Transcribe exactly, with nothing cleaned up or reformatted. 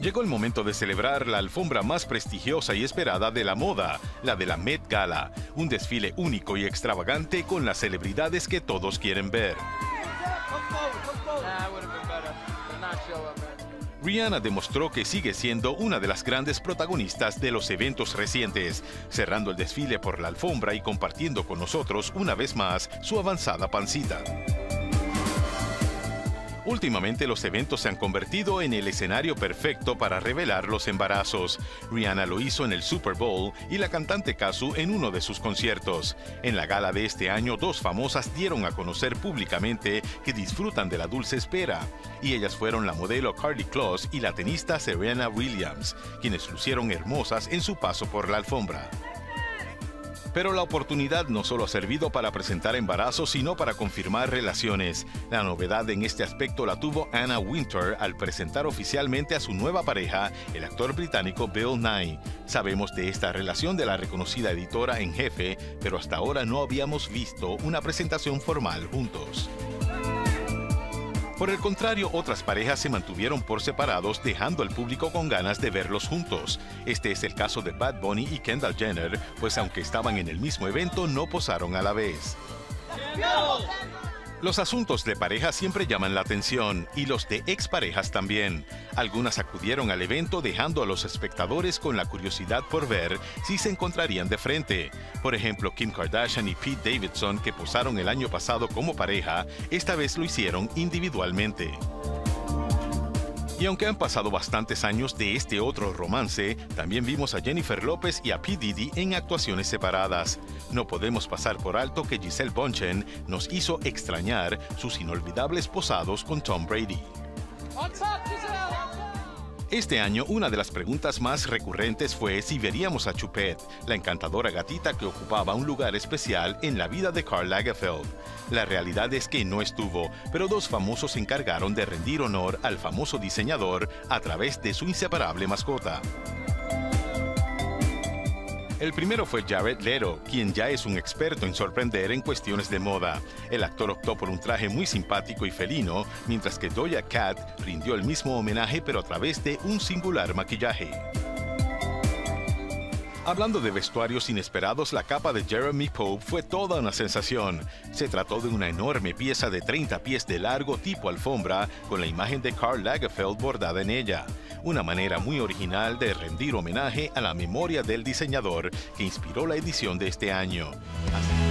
Llegó el momento de celebrar la alfombra más prestigiosa y esperada de la moda, la de la Met Gala, un desfile único y extravagante con las celebridades que todos quieren ver. Rihanna demostró que sigue siendo una de las grandes protagonistas de los eventos recientes, cerrando el desfile por la alfombra y compartiendo con nosotros una vez más su avanzada pancita. Últimamente los eventos se han convertido en el escenario perfecto para revelar los embarazos. Rihanna lo hizo en el Super Bowl y la cantante Cazzu en uno de sus conciertos. En la gala de este año, dos famosas dieron a conocer públicamente que disfrutan de la dulce espera. Y ellas fueron la modelo Karlie Kloss y la tenista Serena Williams, quienes lucieron hermosas en su paso por la alfombra. Pero la oportunidad no solo ha servido para presentar embarazos, sino para confirmar relaciones. La novedad en este aspecto la tuvo Anna Wintour al presentar oficialmente a su nueva pareja, el actor británico Bill Nighy. Sabemos de esta relación de la reconocida editora en jefe, pero hasta ahora no habíamos visto una presentación formal juntos. Por el contrario, otras parejas se mantuvieron por separados, dejando al público con ganas de verlos juntos. Este es el caso de Bad Bunny y Kendall Jenner, pues aunque estaban en el mismo evento, no posaron a la vez. Los asuntos de pareja siempre llaman la atención, y los de exparejas también. Algunas acudieron al evento dejando a los espectadores con la curiosidad por ver si se encontrarían de frente. Por ejemplo, Kim Kardashian y Pete Davidson, que posaron el año pasado como pareja, esta vez lo hicieron individualmente. Y aunque han pasado bastantes años de este otro romance, también vimos a Jennifer López y a P. Diddy en actuaciones separadas. No podemos pasar por alto que Gisele Bündchen nos hizo extrañar sus inolvidables posados con Tom Brady. Este año, una de las preguntas más recurrentes fue si veríamos a Choupette, la encantadora gatita que ocupaba un lugar especial en la vida de Karl Lagerfeld. La realidad es que no estuvo, pero dos famosos se encargaron de rendir honor al famoso diseñador a través de su inseparable mascota. El primero fue Jared Leto, quien ya es un experto en sorprender en cuestiones de moda. El actor optó por un traje muy simpático y felino, mientras que Doja Cat rindió el mismo homenaje pero a través de un singular maquillaje. Hablando de vestuarios inesperados, la capa de Jeremy Pope fue toda una sensación. Se trató de una enorme pieza de treinta pies de largo tipo alfombra con la imagen de Karl Lagerfeld bordada en ella. Una manera muy original de rendir homenaje a la memoria del diseñador que inspiró la edición de este año. Así